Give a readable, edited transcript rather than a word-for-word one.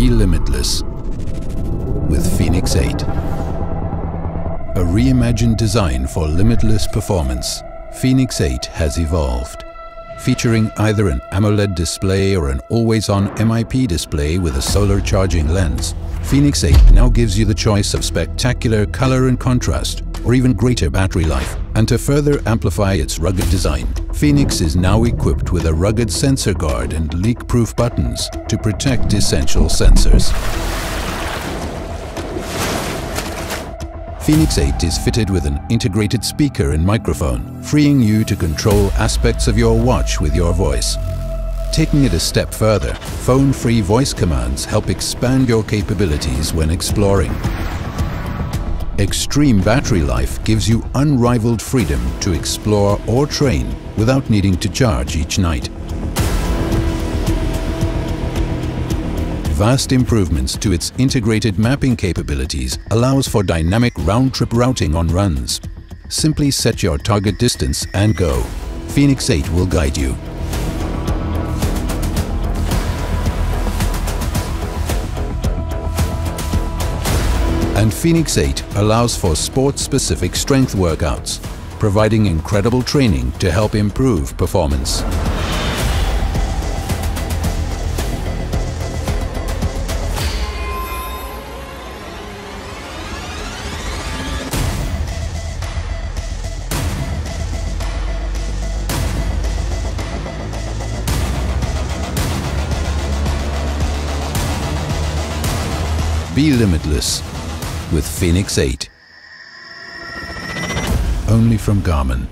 Be limitless with fēnix 8. A reimagined design for limitless performance, fēnix 8 has evolved. Featuring either an AMOLED display or an always-on MIP display with a solar charging lens, fēnix 8 now gives you the choice of spectacular color and contrast, or even greater battery life. And to further amplify its rugged design, fēnix is now equipped with a rugged sensor guard and leak-proof buttons to protect essential sensors. fēnix 8 is fitted with an integrated speaker and microphone, freeing you to control aspects of your watch with your voice. Taking it a step further, phone-free voice commands help expand your capabilities when exploring. Extreme battery life gives you unrivaled freedom to explore or train without needing to charge each night. Vast improvements to its integrated mapping capabilities allows for dynamic round-trip routing on runs. Simply set your target distance and go. fēnix 8 will guide you. And fēnix 8 allows for sport-specific strength workouts, providing incredible training to help improve performance. Be limitless with fēnix 8. Only from Garmin.